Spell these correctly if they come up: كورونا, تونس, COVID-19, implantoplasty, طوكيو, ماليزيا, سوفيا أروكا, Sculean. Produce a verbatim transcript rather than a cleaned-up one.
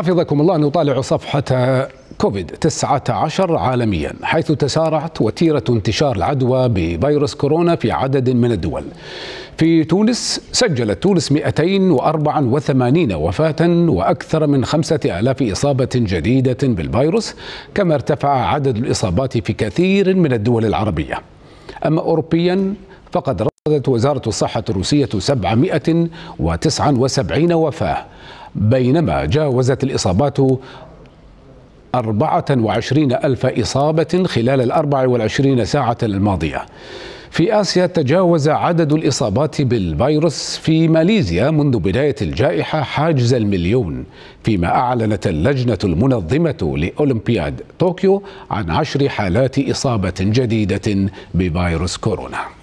حفظكم الله نطالع صفحة كوفيد تسعة عشر عالميا، حيث تسارعت وتيرة انتشار العدوى بفيروس كورونا في عدد من الدول. في تونس سجلت تونس مئتين وأربعة وثمانين وفاة وأكثر من خمسة آلاف إصابة جديدة بالفيروس، كما ارتفع عدد الإصابات في كثير من الدول العربية. أما أوروبيا فقد رصدت وزارة الصحة الروسية سبعمئة وتسعة وسبعين وفاة، بينما جاوزت الإصابات أربعة وعشرين ألف إصابة خلال الأربع والعشرين ساعة الماضية. في آسيا تجاوز عدد الإصابات بالفيروس في ماليزيا منذ بداية الجائحة حاجز المليون، فيما أعلنت اللجنة المنظمة لأولمبياد طوكيو عن عشر حالات إصابة جديدة بفيروس كورونا.